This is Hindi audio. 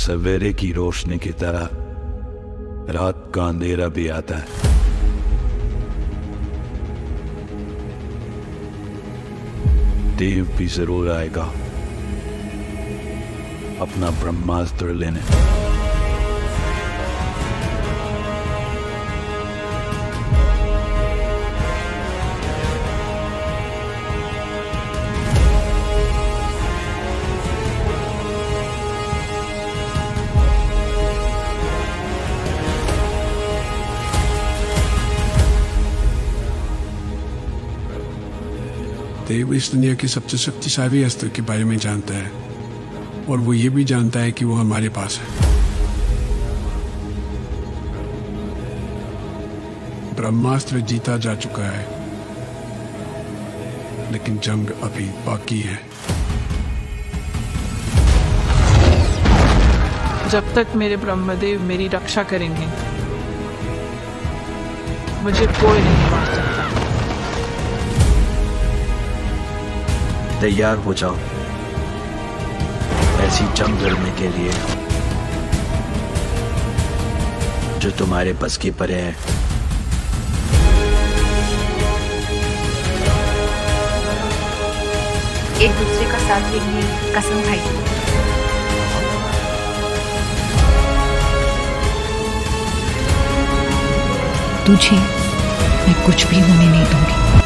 सवेरे की रोशनी की तरह रात का अंधेरा भी आता है। देव भी जरूर आएगा अपना ब्रह्मास्त्र लेने। देव इस दुनिया के सबसे शक्तिशाली अस्त्र के बारे में जानता है और वो ये भी जानता है कि वो हमारे पास है। ब्रह्मास्त्र जीता जा चुका है, लेकिन जंग अभी बाकी है। जब तक मेरे ब्रह्मदेव मेरी रक्षा करेंगे, मुझे कोई नहीं मार सकता। तैयार हो जाओ ऐसी जंग लड़ने के लिए जो तुम्हारे बस के परे है। एक दूसरे का साथ देंगे, कसम भाई। तुझे मैं कुछ भी होने नहीं दूंगी।